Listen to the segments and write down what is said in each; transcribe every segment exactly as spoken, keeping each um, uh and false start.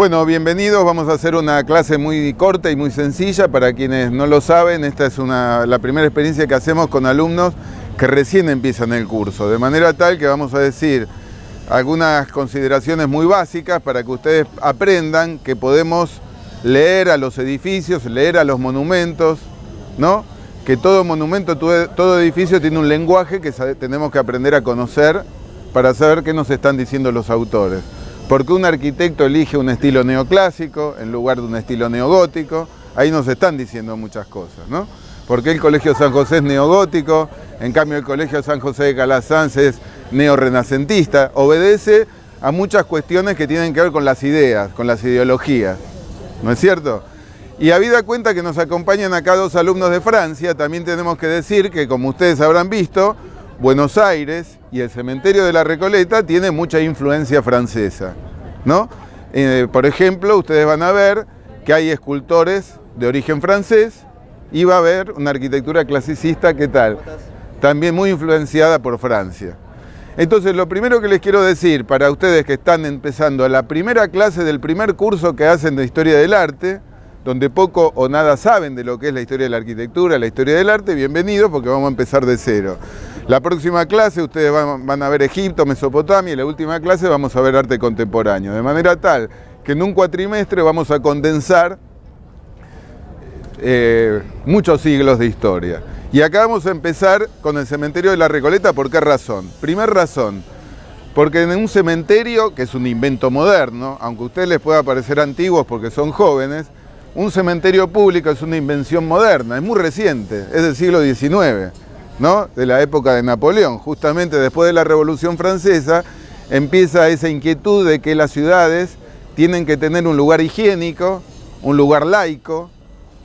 Bueno, bienvenidos, vamos a hacer una clase muy corta y muy sencilla. Para quienes no lo saben, esta es una, la primera experiencia que hacemos con alumnos que recién empiezan el curso, de manera tal que vamos a decir algunas consideraciones muy básicas para que ustedes aprendan que podemos leer a los edificios, leer a los monumentos, ¿no? Que todo monumento, todo edificio tiene un lenguaje que tenemos que aprender a conocer para saber qué nos están diciendo los autores. Porque un arquitecto elige un estilo neoclásico en lugar de un estilo neogótico, ahí nos están diciendo muchas cosas, ¿no? Porque el Colegio San José es neogótico, en cambio el Colegio San José de Calasanz es neorrenacentista, obedece a muchas cuestiones que tienen que ver con las ideas, con las ideologías, ¿no es cierto? Y habida cuenta que nos acompañan acá dos alumnos de Francia, también tenemos que decir que, como ustedes habrán visto, Buenos Aires y el Cementerio de la Recoleta tiene mucha influencia francesa, ¿no? Eh, por ejemplo, ustedes van a ver que hay escultores de origen francés y va a haber una arquitectura clasicista, ¿qué tal? También muy influenciada por Francia. Entonces, lo primero que les quiero decir para ustedes que están empezando la primera clase del primer curso que hacen de Historia del Arte, donde poco o nada saben de lo que es la historia de la arquitectura, la historia del arte, bienvenidos, porque vamos a empezar de cero. La próxima clase ustedes van, van a ver Egipto, Mesopotamia, y la última clase vamos a ver arte contemporáneo, de manera tal que en un cuatrimestre vamos a condensar eh, muchos siglos de historia. Y acá vamos a empezar con el Cementerio de la Recoleta. ¿Por qué razón? Primer razón, porque en un cementerio, que es un invento moderno, aunque a ustedes les pueda parecer antiguos porque son jóvenes, un cementerio público es una invención moderna, es muy reciente, es del siglo diecinueve, ¿no? De la época de Napoleón. Justamente después de la Revolución Francesa empieza esa inquietud de que las ciudades tienen que tener un lugar higiénico, un lugar laico,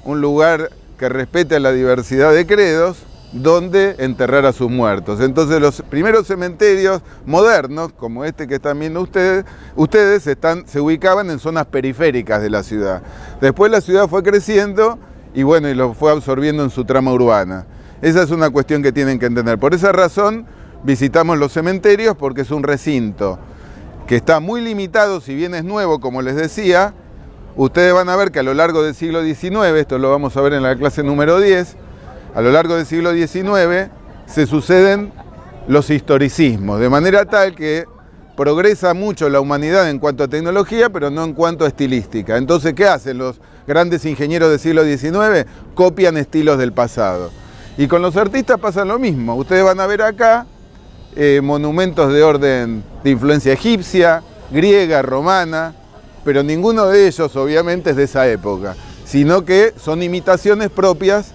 un lugar que respete a la diversidad de credos, donde enterrar a sus muertos. Entonces los primeros cementerios modernos, como este que están viendo ustedes, ustedes están, se ubicaban en zonas periféricas de la ciudad. Después la ciudad fue creciendo y bueno, y lo fue absorbiendo en su trama urbana. Esa es una cuestión que tienen que entender. Por esa razón visitamos los cementerios, porque es un recinto que está muy limitado, si bien es nuevo, como les decía. Ustedes van a ver que a lo largo del siglo diecinueve, esto lo vamos a ver en la clase número diez, a lo largo del siglo diecinueve se suceden los historicismos, de manera tal que progresa mucho la humanidad en cuanto a tecnología, pero no en cuanto a estilística. Entonces, ¿qué hacen los grandes ingenieros del siglo diecinueve? Copian estilos del pasado. Y con los artistas pasa lo mismo. Ustedes van a ver acá eh, monumentos de orden de influencia egipcia, griega, romana, pero ninguno de ellos obviamente es de esa época, sino que son imitaciones propias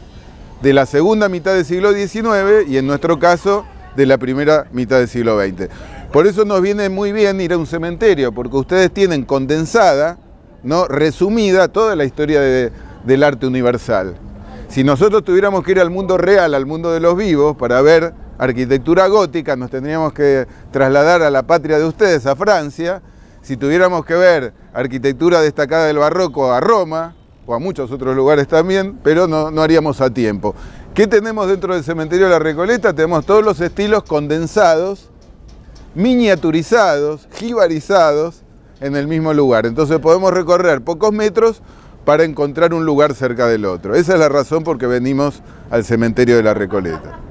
de la segunda mitad del siglo diecinueve y en nuestro caso de la primera mitad del siglo veinte. Por eso nos viene muy bien ir a un cementerio, porque ustedes tienen condensada, ¿no?, resumida toda la historia de, del arte universal. Si nosotros tuviéramos que ir al mundo real, al mundo de los vivos, para ver arquitectura gótica, nos tendríamos que trasladar a la patria de ustedes, a Francia. Si tuviéramos que ver arquitectura destacada del barroco, a Roma, o a muchos otros lugares también, pero no, no haríamos a tiempo. ¿Qué tenemos dentro del Cementerio de la Recoleta? Tenemos todos los estilos condensados, miniaturizados, jibarizados en el mismo lugar. Entonces podemos recorrer pocos metros para encontrar un lugar cerca del otro. Esa es la razón por la que venimos al Cementerio de la Recoleta.